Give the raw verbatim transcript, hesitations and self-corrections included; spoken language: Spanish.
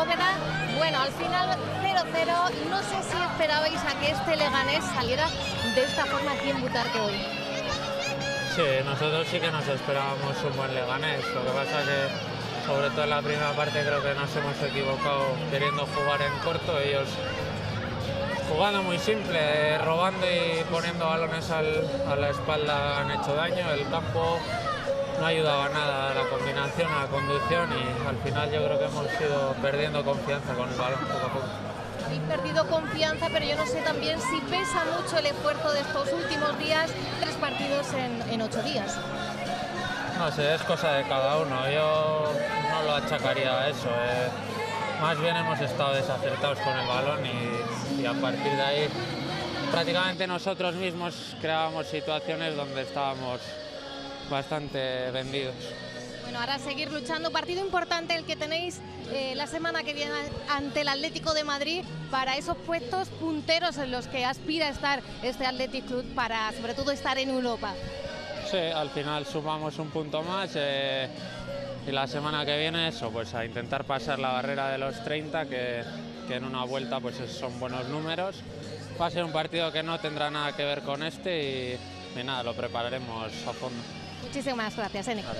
sobra. Bueno, al final cero cero, no sé si esperabais a que este Leganés saliera de esta forma aquí en Butarque hoy. Sí, nosotros sí que nos esperábamos un buen Leganés, lo que pasa que sobre todo en la primera parte creo que nos hemos equivocado queriendo jugar en corto, ellos jugando muy simple, robando y poniendo balones al, a la espalda han hecho daño, el campo no ayudaba nada a la combinación, a la conducción y al final yo creo que hemos ido perdiendo confianza con el balón poco a poco. Habéis perdido confianza, pero yo no sé también si pesa mucho el esfuerzo de estos últimos días, tres partidos en, en ocho días. No sé, es cosa de cada uno, yo no lo achacaría a eso. Eh. Más bien hemos estado desacertados con el balón y, y a partir de ahí prácticamente nosotros mismos creábamos situaciones donde estábamos bastante vendidos. Bueno, ahora seguir luchando. Partido importante el que tenéis eh, la semana que viene ante el Atlético de Madrid para esos puestos punteros en los que aspira a estar este Athletic Club para sobre todo estar en Europa. Sí, al final sumamos un punto más. Eh, Y la semana que viene eso, pues a intentar pasar la barrera de los treinta, que, que en una vuelta pues son buenos números. Va a ser un partido que no tendrá nada que ver con este y, y nada, lo prepararemos a fondo. Muchísimas gracias, Eneko.